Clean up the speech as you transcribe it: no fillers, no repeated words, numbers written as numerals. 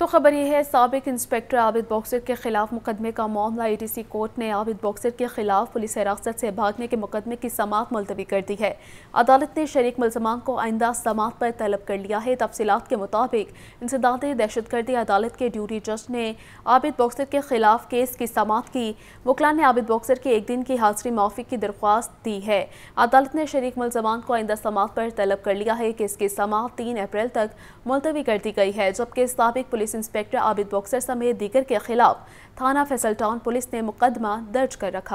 तो ख़बर यह है, साबिक़ इंस्पेक्टर आबिद बॉक्सर के ख़िलाफ़ मुकदमे का मामला एटीसी कोर्ट ने आबिद बॉक्सर के ख़िलाफ़ पुलिस हिरासत से भागने के मुकदमे की समाअत मुलतवी कर दी है। अदालत ने शरीक मुलजमान को आइंदा समाअत पर तलब कर लिया है। तफसीलात के मुताबिक इंसदाद दहशतगर्दी अदालत के ड्यूटी जज ने आबिद बॉक्सर के ख़िलाफ़ केस की समाअत की। वकला ने आबिद बॉक्सर की एक दिन की हाज़िरी माफ़ी की दरख्वास्त दी है। अदालत ने शरीक मुलजमान को आइंदा समाअत पर तलब कर लिया है। केस की समाअत 3 अप्रैल तक मुलतवी कर दी गई है, जबकि साबिक़ पुलिस इंस्पेक्टर आबिद बॉक्सर समेत दीगर के खिलाफ थाना फैसल टाउन पुलिस ने मुकदमा दर्ज कर रखा है।